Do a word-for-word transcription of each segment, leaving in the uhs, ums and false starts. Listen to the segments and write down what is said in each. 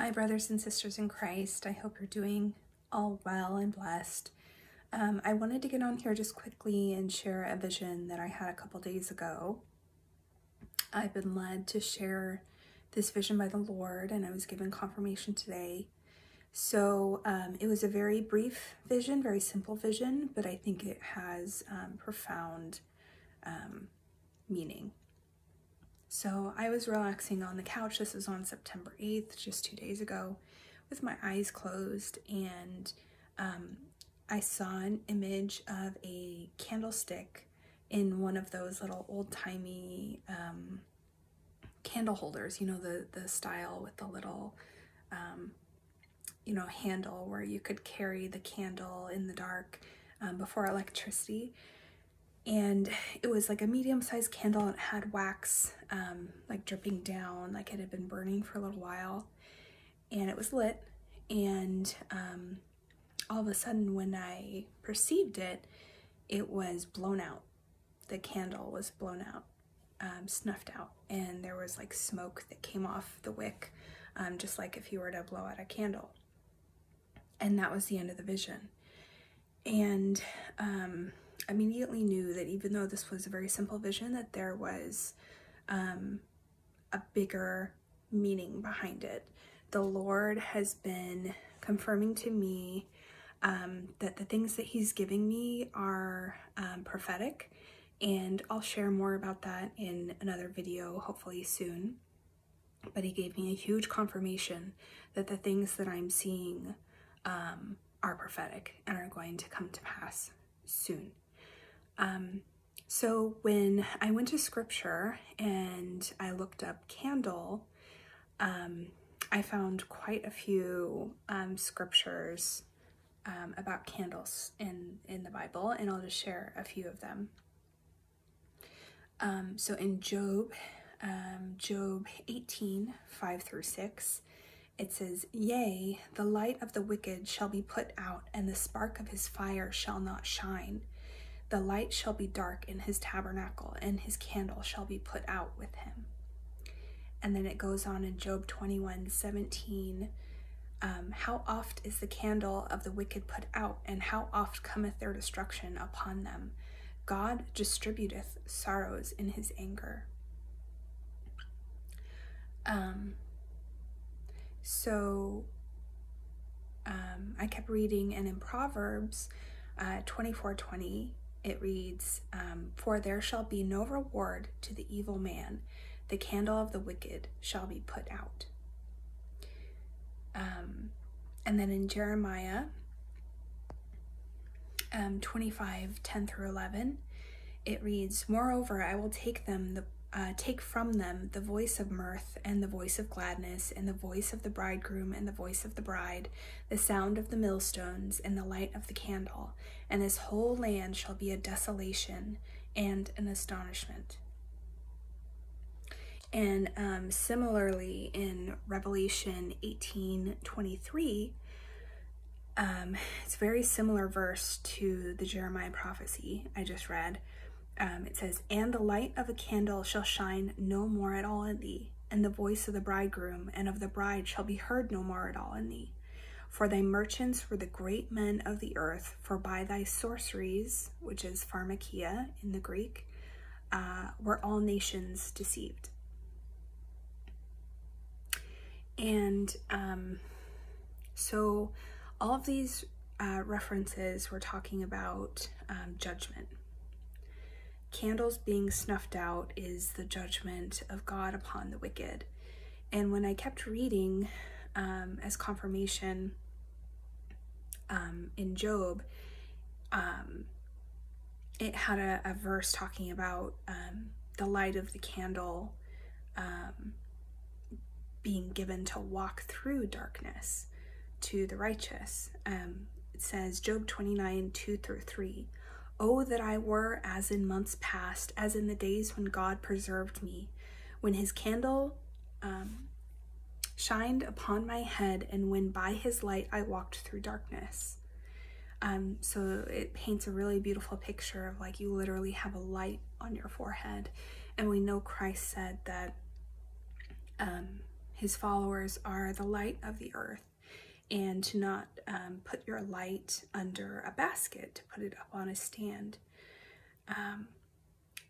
Hi, brothers and sisters in Christ. I hope you're doing all well and blessed. Um, I wanted to get on here just quickly and share a vision that I had a couple days ago. I've been led to share this vision by the Lord, and I was given confirmation today. So um, it was a very brief vision, very simple vision, but I think it has um, profound um, meaning. So I was relaxing on the couch. This was on September eighth, just two days ago, with my eyes closed, and um, I saw an image of a candlestick in one of those little old-timey um, candle holders, you know, the, the style with the little, um, you know, handle where you could carry the candle in the dark um, before electricity. And it was like a medium-sized candle, and it had wax um, like dripping down, like it had been burning for a little while, and it was lit. And um, all of a sudden, when I perceived it, it was blown out. The candle was blown out, um, snuffed out, and there was like smoke that came off the wick, um, just like if you were to blow out a candle. And that was the end of the vision. And um, I immediately knew that even though this was a very simple vision, that there was um, a bigger meaning behind it. The Lord has been confirming to me um, that the things that He's giving me are um, prophetic, and I'll share more about that in another video, hopefully soon. But He gave me a huge confirmation that the things that I'm seeing um, are prophetic and are going to come to pass soon. Um, so when I went to scripture and I looked up candle, um, I found quite a few um, scriptures um, about candles in, in the Bible, and I'll just share a few of them. Um, so in Job, um, Job eighteen, five through six, it says, "Yea, the light of the wicked shall be put out, and the spark of his fire shall not shine. The light shall be dark in his tabernacle, and his candle shall be put out with him." And then it goes on in Job twenty-one, seventeen, um, "How oft is the candle of the wicked put out, and how oft cometh their destruction upon them? God distributeth sorrows in his anger." Um... So um, I kept reading, and in Proverbs uh, twenty-four twenty, it reads, um, "For there shall be no reward to the evil man, the candle of the wicked shall be put out." Um, and then in Jeremiah um, twenty-five, ten through eleven, it reads, "Moreover, I will take them the Uh, take from them the voice of mirth, and the voice of gladness, and the voice of the bridegroom, and the voice of the bride, the sound of the millstones, and the light of the candle. And this whole land shall be a desolation and an astonishment." And um, similarly, in Revelation eighteen, twenty-three, um, it's a very similar verse to the Jeremiah prophecy I just read. Um, it says, "And the light of a candle shall shine no more at all in thee, and the voice of the bridegroom and of the bride shall be heard no more at all in thee. For thy merchants were the great men of the earth, for by thy sorceries," which is pharmakia in the Greek, uh, "were all nations deceived." And um, so all of these uh, references were talking about um, judgment. Candles being snuffed out is the judgment of God upon the wicked. And when I kept reading um, as confirmation um, in Job, um, it had a, a verse talking about um, the light of the candle um, being given to walk through darkness to the righteous. Um, it says, Job twenty-nine, two through three, "Oh, that I were as in months past, as in the days when God preserved me, when his candle um, shined upon my head, and when by his light I walked through darkness." Um, so it paints a really beautiful picture of, like, you literally have a light on your forehead. And we know Christ said that um, His followers are the light of the earth, and to not um, put your light under a basket, to put it up on a stand. Um,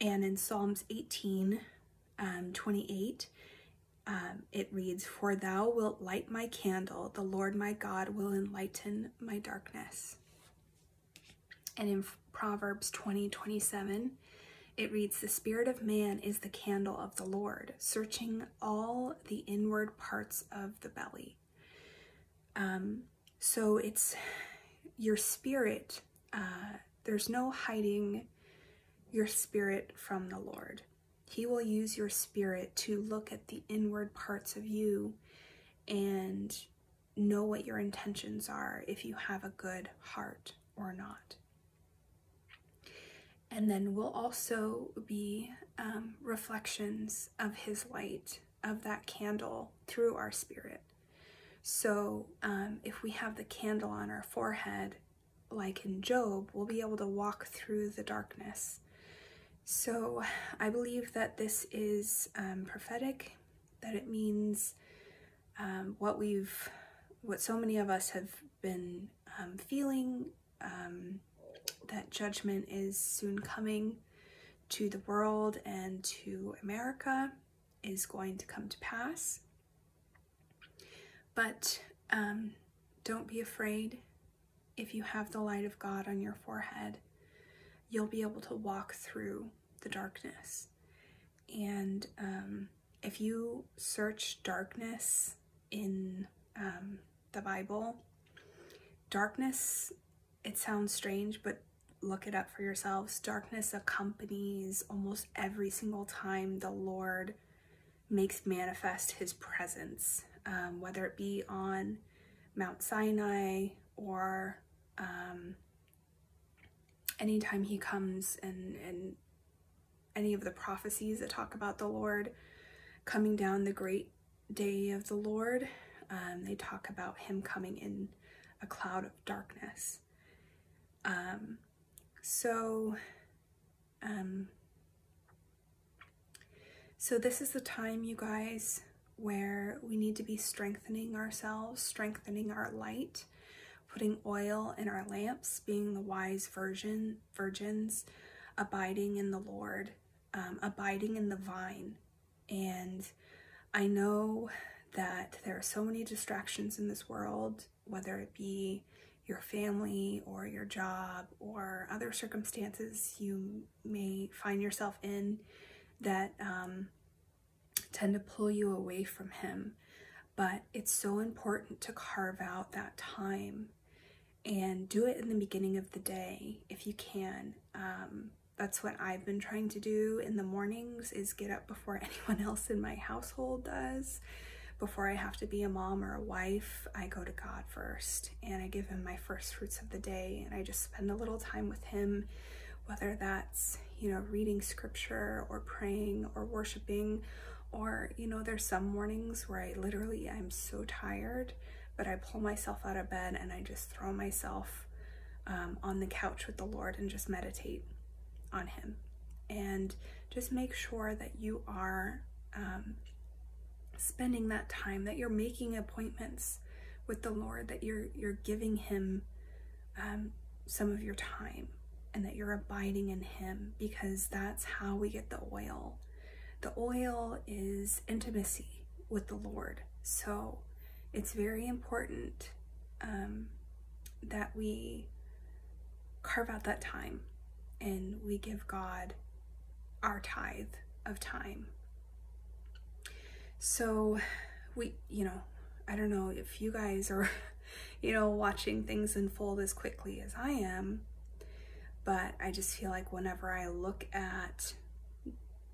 and in Psalms eighteen, um, twenty-eight, um, it reads, "For thou wilt light my candle, the Lord my God will enlighten my darkness." And in Proverbs twenty twenty-seven, it reads, "The spirit of man is the candle of the Lord, searching all the inward parts of the belly." Um, so it's your spirit. Uh, there's no hiding your spirit from the Lord. He will use your spirit to look at the inward parts of you and know what your intentions are, if you have a good heart or not. And then will also be um, reflections of his light, of that candle, through our spirit. So um, if we have the candle on our forehead, like in Job, we'll be able to walk through the darkness. So I believe that this is um, prophetic, that it means um, what we've, what so many of us have been um, feeling, um, that judgment is soon coming to the world and to America, is going to come to pass. But um, don't be afraid. If you have the light of God on your forehead, you'll be able to walk through the darkness. And um, if you search darkness in um, the Bible, darkness, it sounds strange, but look it up for yourselves. Darkness accompanies almost every single time the Lord makes manifest his presence, um, whether it be on Mount Sinai or um, anytime he comes, and, and any of the prophecies that talk about the Lord coming down, the great day of the Lord, um, they talk about him coming in a cloud of darkness. Um, so, um, so this is the time, you guys, where we need to be strengthening ourselves, strengthening our light, putting oil in our lamps, being the wise virgin, virgins, abiding in the Lord, um, abiding in the vine. And I know that there are so many distractions in this world, whether it be your family or your job or other circumstances you may find yourself in, that um, tend to pull you away from him. But it's so important to carve out that time and do it in the beginning of the day if you can. Um, that's what I've been trying to do in the mornings, is get up before anyone else in my household does. Before I have to be a mom or a wife, I go to God first, and I give him my first fruits of the day, and I just spend a little time with him, whether that's, you know, reading scripture or praying or worshiping, or, you know, there's some mornings where I literally, I'm so tired, but I pull myself out of bed and I just throw myself um, on the couch with the Lord and just meditate on him. And just make sure that you are um, spending that time, that you're making appointments with the Lord, that you're you're giving him um, some of your time, and that you're abiding in him, because that's how we get the oil. The oil is intimacy with the Lord. So it's very important um, that we carve out that time and we give God our tithe of time. So we, you know, I don't know if you guys are, you know, watching things unfold as quickly as I am, but I just feel like whenever I look at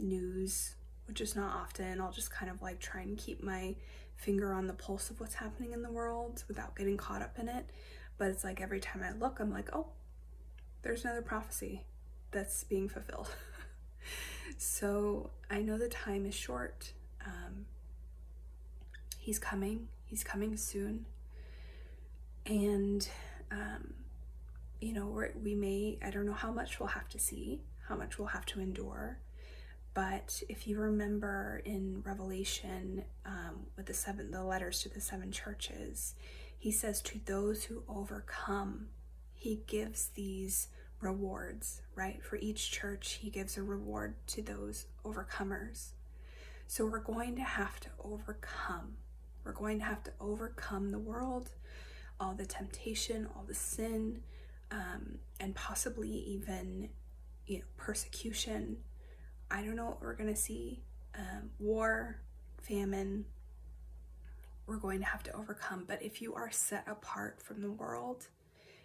news, which is not often, I'll just kind of like try and keep my finger on the pulse of what's happening in the world without getting caught up in it. But it's like every time I look, I'm like, oh, there's another prophecy that's being fulfilled. So I know the time is short. Um, he's coming, he's coming soon. And, um, you know, we're, we may, I don't know how much we'll have to see, how much we'll have to endure, But if you remember in Revelation, um, with the seven, the letters to the seven churches, he says to those who overcome, he gives these rewards, right? For each church, he gives a reward to those overcomers. So we're going to have to overcome. We're going to have to overcome the world, all the temptation, all the sin, um, and possibly even, you know, persecution. I don't know what we're going to see. Um, war, famine, we're going to have to overcome. But if you are set apart from the world,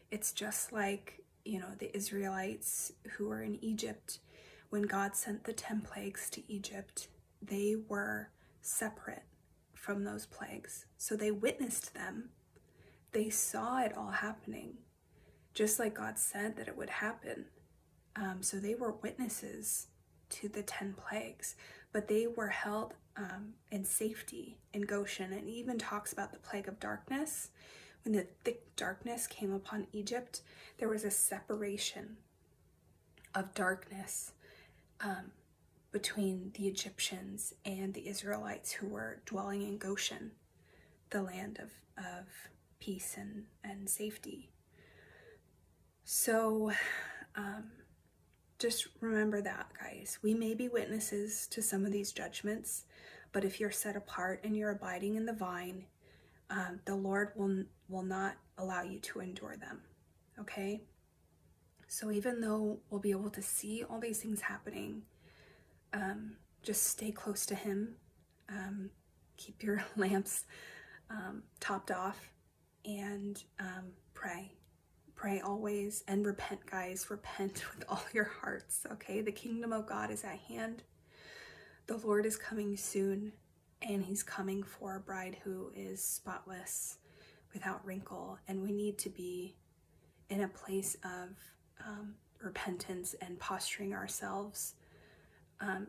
it's just like, you know, the Israelites who were in Egypt. When God sent the ten plagues to Egypt, they were separate from those plagues. So they witnessed them. They saw it all happening, just like God said that it would happen. Um, so they were witnesses to the ten plagues, but they were held um, in safety in Goshen. And he even talks about the plague of darkness. When the thick darkness came upon Egypt, there was a separation of darkness um, between the Egyptians and the Israelites who were dwelling in Goshen, the land of, of peace and, and safety. So, um, just remember that, guys. We may be witnesses to some of these judgments, but if you're set apart and you're abiding in the vine, um, the Lord will, will not allow you to endure them, okay? So even though we'll be able to see all these things happening, um, just stay close to Him. Um, keep your lamps um, topped off and um, pray. Pray always and repent, guys. Repent with all your hearts, okay? The kingdom of God is at hand. The Lord is coming soon, and He's coming for a bride who is spotless, without wrinkle, and we need to be in a place of um, repentance and posturing ourselves um,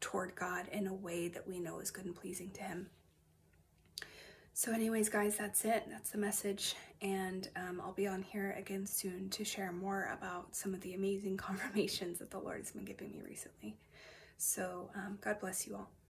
toward God in a way that we know is good and pleasing to Him. So anyways, guys, that's it. That's the message. And um, I'll be on here again soon to share more about some of the amazing confirmations that the Lord has been giving me recently. So um, God bless you all.